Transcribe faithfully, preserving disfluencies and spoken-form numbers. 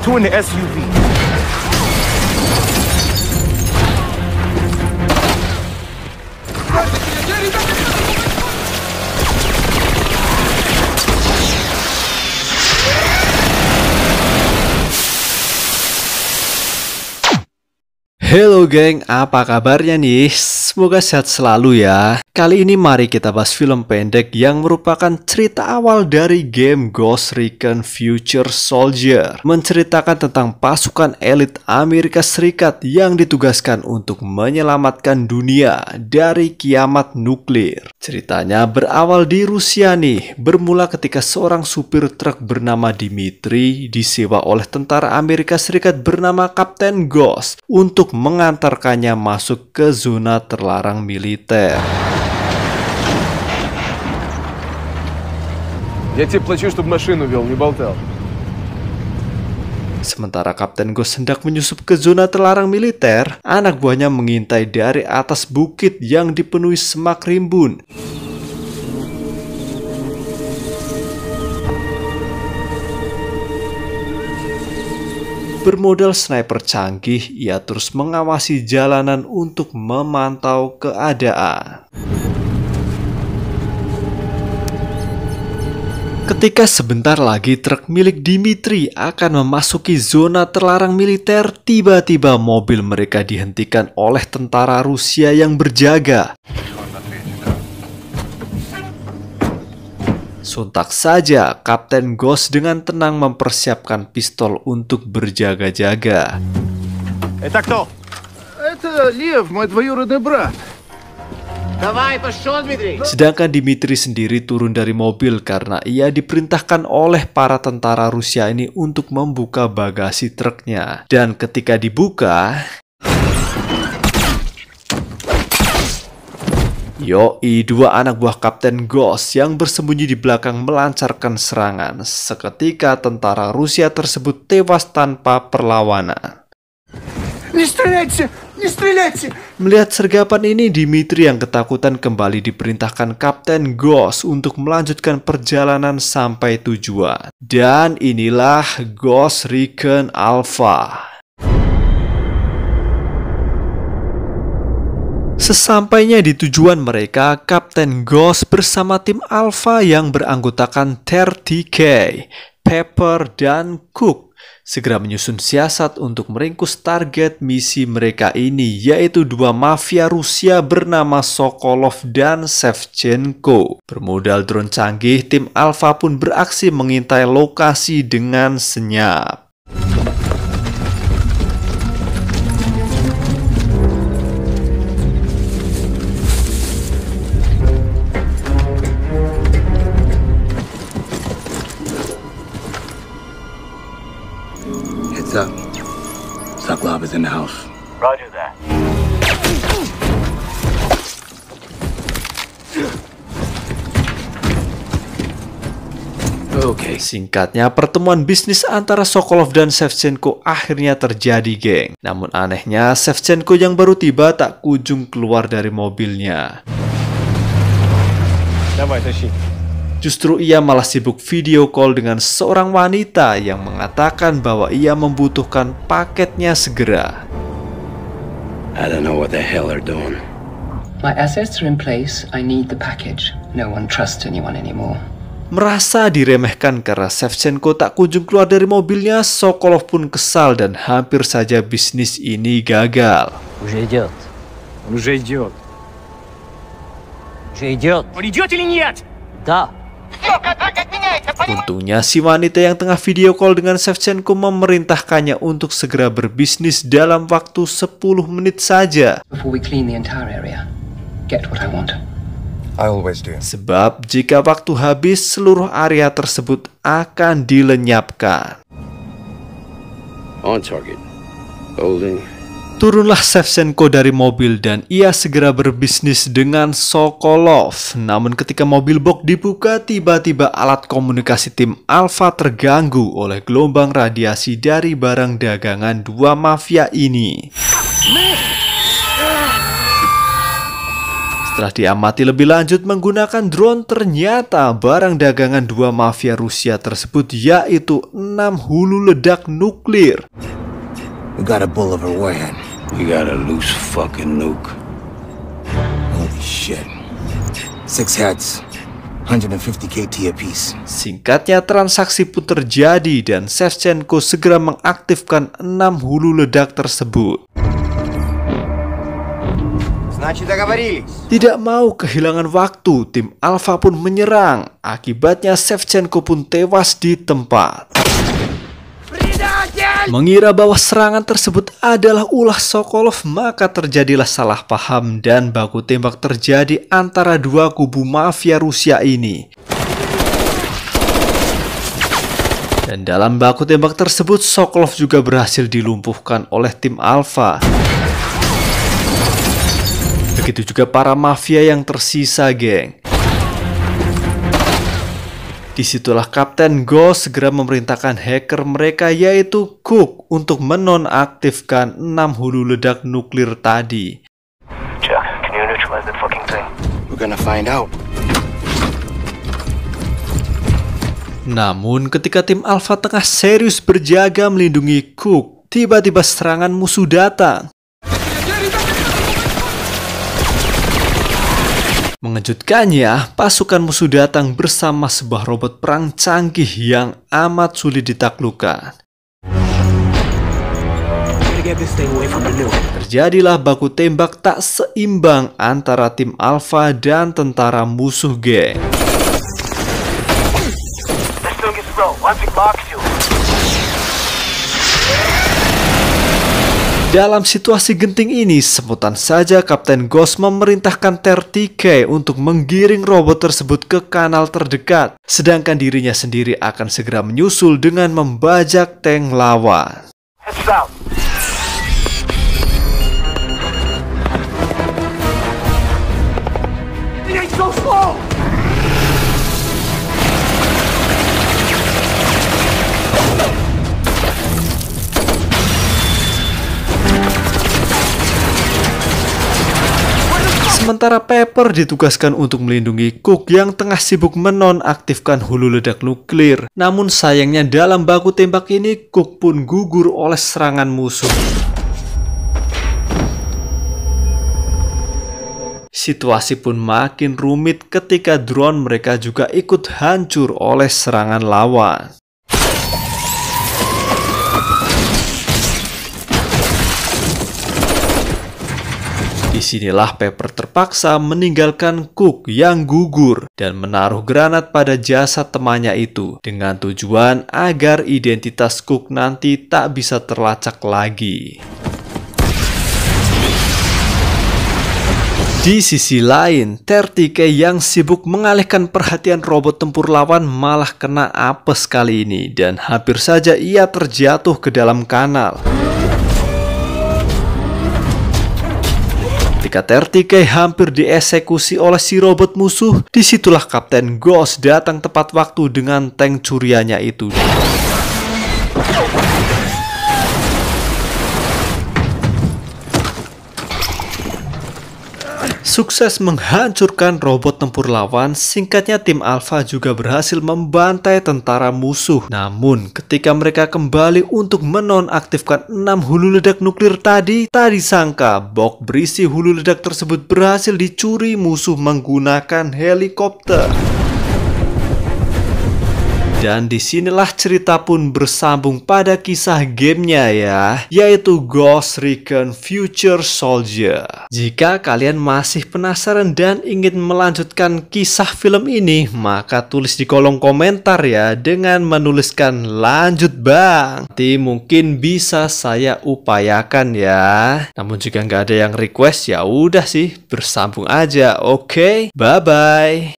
Two in the S U V. Hello geng, apa kabarnya nih? Semoga sehat selalu ya. Kali ini mari kita bahas film pendek yang merupakan cerita awal dari game Ghost Recon Future Soldier. Menceritakan tentang pasukan elit Amerika Serikat yang ditugaskan untuk menyelamatkan dunia dari kiamat nuklir. Ceritanya berawal di Rusia nih, bermula ketika seorang supir truk bernama Dimitri disewa oleh tentara Amerika Serikat bernama Kapten Ghost untuk mengantarkannya masuk ke zona terlarang militer. Sementara Kapten Ghost hendak menyusup ke zona terlarang militer, anak buahnya mengintai dari atas bukit yang dipenuhi semak rimbun. Bermodal sniper canggih, ia terus mengawasi jalanan untuk memantau keadaan. Ketika sebentar lagi truk milik Dimitri akan memasuki zona terlarang militer, tiba-tiba mobil mereka dihentikan oleh tentara Rusia yang berjaga. Sontak saja, Kapten Ghost dengan tenang mempersiapkan pistol untuk berjaga-jaga. Sedangkan Dimitri sendiri turun dari mobil karena ia diperintahkan oleh para tentara Rusia ini untuk membuka bagasi truknya. Dan ketika dibuka, yoi, dua anak buah Kapten Ghost yang bersembunyi di belakang melancarkan serangan. Seketika tentara Rusia tersebut tewas tanpa perlawanan. Melihat sergapan ini, Dimitri yang ketakutan kembali diperintahkan Kapten Ghost untuk melanjutkan perjalanan sampai tujuan. Dan inilah Ghost Recon Alpha. Sesampainya di tujuan mereka, Kapten Ghost bersama tim Alpha yang beranggotakan Tertikay, Pepper, dan Cook segera menyusun siasat untuk meringkus target misi mereka ini, yaitu dua mafia Rusia bernama Sokolov dan Shevchenko. Bermodal drone canggih, tim Alpha pun beraksi mengintai lokasi dengan senyap. Sokolov is in the house. Roger that. Oke, okay. Singkatnya pertemuan bisnis antara Sokolov dan Shevchenko akhirnya terjadi, geng. Namun anehnya Shevchenko yang baru tiba tak kunjung keluar dari mobilnya. Justru ia malah sibuk video call dengan seorang wanita yang mengatakan bahwa ia membutuhkan paketnya segera. I don't know what the hell they're doing. My assets are in place. I need the package. No one trusts anyone anymore. Merasa diremehkan karena Shevchenko tak kunjung keluar dari mobilnya, Sokolov pun kesal dan hampir saja bisnis ini gagal. Уже идет. Уже идет. Уже идет. Он идет или нет? Да. Untungnya si wanita yang tengah video call dengan Shevchenko memerintahkannya untuk segera berbisnis dalam waktu sepuluh menit saja. Sebab jika waktu habis, seluruh area tersebut akan dilenyapkan. On target. Holding. Turunlah Shevchenko dari mobil dan ia segera berbisnis dengan Sokolov. Namun ketika mobil box dibuka, tiba-tiba alat komunikasi tim Alpha terganggu oleh gelombang radiasi dari barang dagangan dua mafia ini. Setelah diamati lebih lanjut menggunakan drone, ternyata barang dagangan dua mafia Rusia tersebut yaitu enam hulu ledak nuklir. We got a bullet over our head. We got a loose fucking nuke. Holy shit. Six heads. one hundred fifty K T apiece. Singkatnya transaksi pun terjadi dan Shevchenko segera mengaktifkan enam hulu ledak tersebut. Tidak mau kehilangan waktu, tim Alpha pun menyerang. Akibatnya Shevchenko pun tewas di tempat. Mengira bahwa serangan tersebut adalah ulah Sokolov, maka terjadilah salah paham dan baku tembak terjadi antara dua kubu mafia Rusia ini. Dan dalam baku tembak tersebut Sokolov juga berhasil dilumpuhkan oleh tim Alpha. Begitu juga para mafia yang tersisa, geng. Disitulah Kapten Ghost segera memerintahkan hacker mereka yaitu Cook untuk menonaktifkan enam hulu ledak nuklir tadi. Jack, can you neutralize that fucking thing? We're gonna find out. Namun ketika tim Alpha tengah serius berjaga melindungi Cook, tiba-tiba serangan musuh datang. Mengejutkannya, pasukan musuh datang bersama sebuah robot perang canggih yang amat sulit ditaklukkan. Terjadilah baku tembak tak seimbang antara tim Alpha dan tentara musuh, geng. Dalam situasi genting ini, sebutan saja Kapten Ghost memerintahkan Tertikay untuk menggiring robot tersebut ke kanal terdekat, sedangkan dirinya sendiri akan segera menyusul dengan membajak tank lawan. Sementara Pepper ditugaskan untuk melindungi Cook yang tengah sibuk menonaktifkan hulu ledak nuklir. Namun sayangnya dalam baku tembak ini Cook pun gugur oleh serangan musuh. Situasi pun makin rumit ketika drone mereka juga ikut hancur oleh serangan lawan. Disinilah Pepper terpaksa meninggalkan Cook yang gugur dan menaruh granat pada jasad temannya itu dengan tujuan agar identitas Cook nanti tak bisa terlacak lagi. Di sisi lain, Tertikay yang sibuk mengalihkan perhatian robot tempur lawan malah kena apes kali ini dan hampir saja ia terjatuh ke dalam kanal. Ketika Tertikay hampir dieksekusi oleh si robot musuh, disitulah Kapten Ghost datang tepat waktu dengan tank curiannya itu. Sukses menghancurkan robot tempur lawan, singkatnya tim Alpha juga berhasil membantai tentara musuh. Namun ketika mereka kembali untuk menonaktifkan enam hulu ledak nuklir tadi, tak disangka box berisi hulu ledak tersebut berhasil dicuri musuh menggunakan helikopter. Dan disinilah cerita pun bersambung pada kisah gamenya ya, yaitu Ghost Recon Future Soldier. Jika kalian masih penasaran dan ingin melanjutkan kisah film ini, maka tulis di kolom komentar ya dengan menuliskan lanjut bang. Nanti mungkin bisa saya upayakan ya. Namun jika nggak ada yang request ya udah sih bersambung aja. Oke, bye bye.